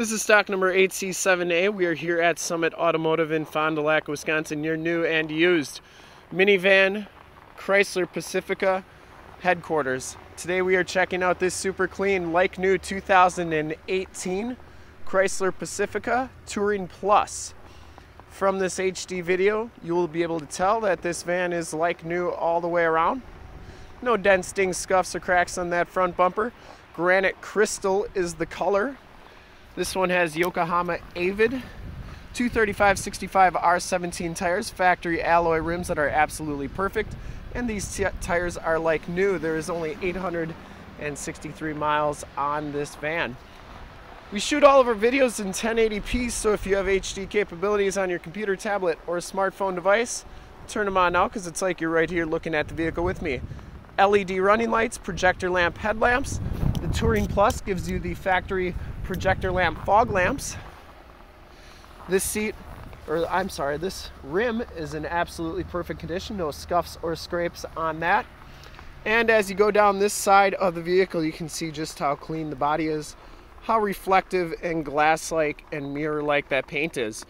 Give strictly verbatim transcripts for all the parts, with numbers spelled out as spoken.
This is stock number eight C seven A. We are here at Summit Automotive in Fond du Lac, Wisconsin. Your new and used minivan Chrysler Pacifica headquarters. Today we are checking out this super clean, like new two thousand eighteen Chrysler Pacifica Touring Plus. From this H D video, you will be able to tell that this van is like new all the way around. No dents, stings, scuffs, or cracks on that front bumper. Granite crystal is the color. This one has Yokohama Avid two thirty-five sixty-five R seventeen tires, factory alloy rims that are absolutely perfect, and these tires are like new. There is only eight hundred sixty-three miles on this van. We shoot all of our videos in ten eighty p, so if you have H D capabilities on your computer, tablet, or smartphone device, turn them on now because it's like you're right here looking at the vehicle with me. L E D running lights, projector lamp headlamps. The Touring Plus gives you the factory projector lamp fog lamps. This seat, or I'm sorry, this rim is in absolutely perfect condition. No scuffs or scrapes on that. And as you go down this side of the vehicle, you can see just how clean the body is, how reflective and glass-like and mirror-like that paint is.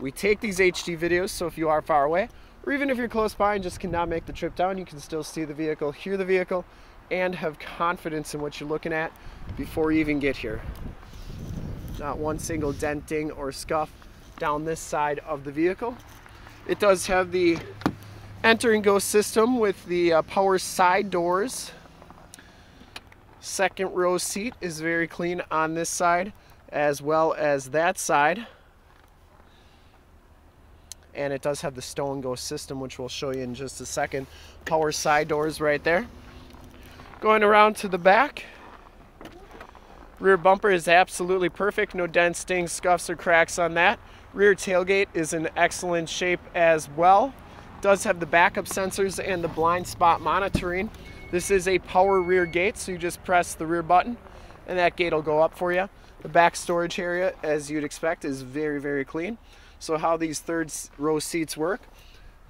We take these H D videos, so if you are far away, or even if you're close by and just cannot make the trip down, you can still see the vehicle, hear the vehicle, and have confidence in what you're looking at before you even get here. Not one single dent, ding, or scuff down this side of the vehicle. It does have the Enter-N-Go system with the uh, power side doors. Second row seat is very clean on this side as well as that side, and it does have the Stow N Go system, which we'll show you in just a second. Power side doors right there. Going around to the back, rear bumper is absolutely perfect. No dents, stings, scuffs, or cracks on that. Rear tailgate is in excellent shape as well. Does have the backup sensors and the blind spot monitoring. This is a power rear gate, so you just press the rear button and that gate will go up for you. The back storage area, as you'd expect, is very, very clean. So how these third row seats work,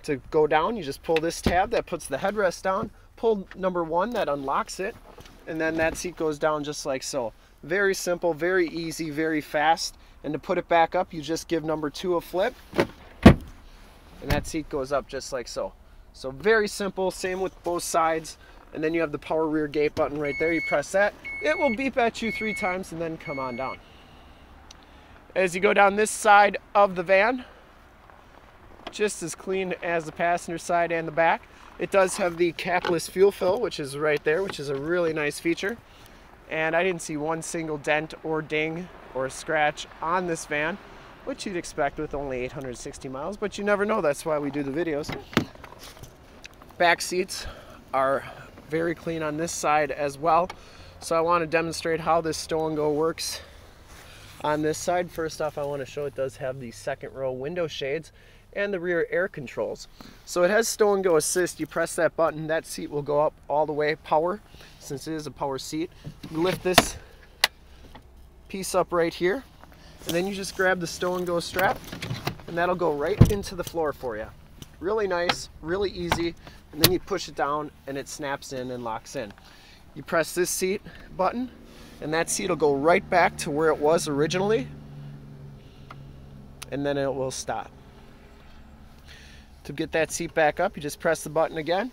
to go down, you just pull this tab, that puts the headrest down, pull number one, that unlocks it, and then that seat goes down just like so. Very simple, very easy, very fast. And to put it back up, you just give number two a flip, and that seat goes up just like so. So very simple, same with both sides. And then you have the power rear gate button right there. You press that, it will beep at you three times and then come on down. As you go down this side of the van, just as clean as the passenger side and the back. It does have the capless fuel fill, which is right there, which is a really nice feature. And I didn't see one single dent or ding or scratch on this van, which you'd expect with only eight hundred sixty miles, but you never know. That's why we do the videos. Back seats are very clean on this side as well. So I want to demonstrate how this Stow N Go works on this side. First off, I want to show it does have the second row window shades and the rear air controls. So it has Stow N Go assist. You press that button, that seat will go up all the way. Power, since it is a power seat. You lift this piece up right here, and then you just grab the Stow N Go strap and that'll go right into the floor for you. Really nice, really easy, and then you push it down and it snaps in and locks in. You press this seat button and that seat will go right back to where it was originally, and then it will stop. To get that seat back up, you just press the button again.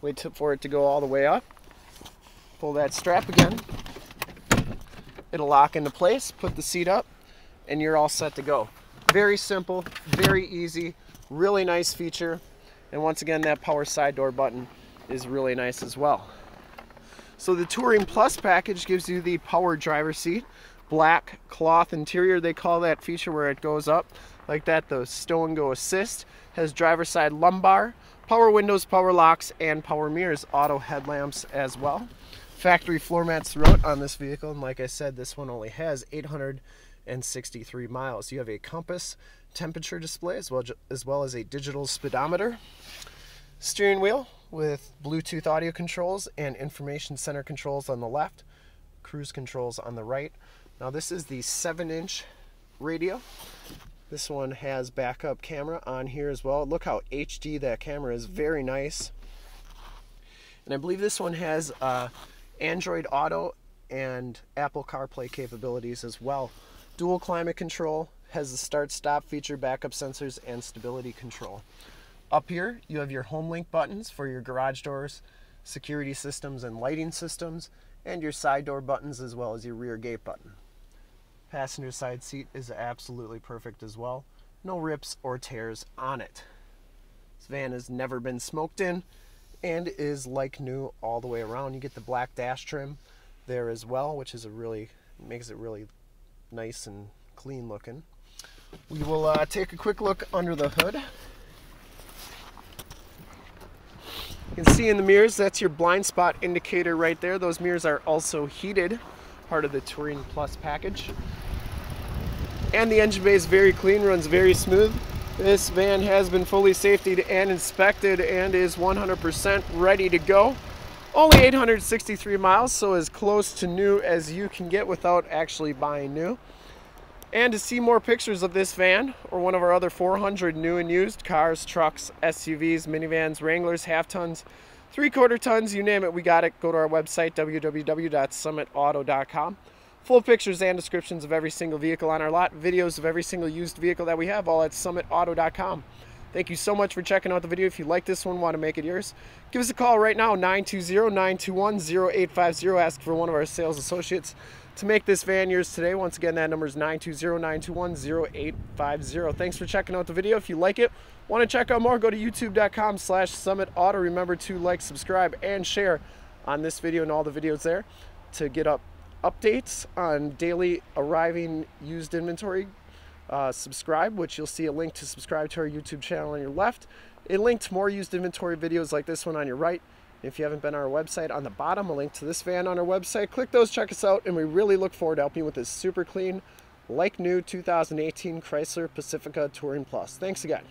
Wait for it to go all the way up. Pull that strap again. It'll lock into place, put the seat up, and you're all set to go. Very simple, very easy, really nice feature. And once again, that power side door button is really nice as well. So the Touring Plus package gives you the power driver seat, black cloth interior, they call that feature where it goes up like that. The Stow N Go assist has driver side lumbar, power windows, power locks, and power mirrors, auto headlamps as well. Factory floor mats throughout on this vehicle, and like I said, this one only has eight hundred sixty-three miles. You have a compass temperature display as well, as well as a digital speedometer. Steering wheel with Bluetooth audio controls and information center controls on the left, cruise controls on the right. Now this is the seven inch radio. This one has backup camera on here as well. Look how H D that camera is, very nice. And I believe this one has uh, Android Auto and Apple CarPlay capabilities as well. Dual climate control, has the start-stop feature, backup sensors, and stability control. Up here, you have your HomeLink buttons for your garage doors, security systems, and lighting systems, and your side door buttons as well as your rear gate button. Passenger side seat is absolutely perfect as well. No rips or tears on it. This van has never been smoked in and is like new all the way around. You get the black dash trim there as well, which is a really, makes it really nice and clean looking. We will uh, take a quick look under the hood. You can see in the mirrors, that's your blind spot indicator right there. Those mirrors are also heated, part of the Touring Plus package. And the engine bay is very clean, runs very smooth. This van has been fully safetied and inspected and is one hundred percent ready to go. Only eight hundred sixty-three miles, so as close to new as you can get without actually buying new. And to see more pictures of this van or one of our other four hundred new and used cars, trucks, S U Vs, minivans, Wranglers, half tons, three quarter tons, you name it, we got it. Go to our website, w w w dot summit auto dot com. Full pictures and descriptions of every single vehicle on our lot, videos of every single used vehicle that we have, all at summit auto dot com. Thank you so much for checking out the video. If you like this one, want to make it yours, give us a call right now, nine two zero, nine two one, zero eight five zero. Ask for one of our sales associates to make this van yours today. Once again, that number is nine two zero, nine two one, zero eight five zero. Thanks for checking out the video. If you like it, want to check out more, go to youtube dot com slash summit auto. Remember to like, subscribe, and share on this video and all the videos there to get up updates on daily arriving used inventory. Uh, subscribe, which you'll see a link to subscribe to our YouTube channel on your left, a link to more used inventory videos like this one on your right. If you haven't been on our website, on the bottom, a link to this van on our website. Click those, check us out, and we really look forward to helping you with this super clean, like new two thousand eighteen Chrysler Pacifica Touring Plus. Thanks again.